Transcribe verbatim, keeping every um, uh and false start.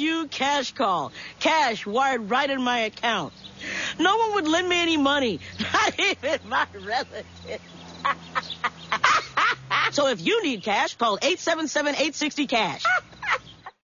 you CashCall. Cash wired right in my account. No one would lend me any money, not even my relatives. So if you need cash, call eight seven seven, eight six zero, CASH.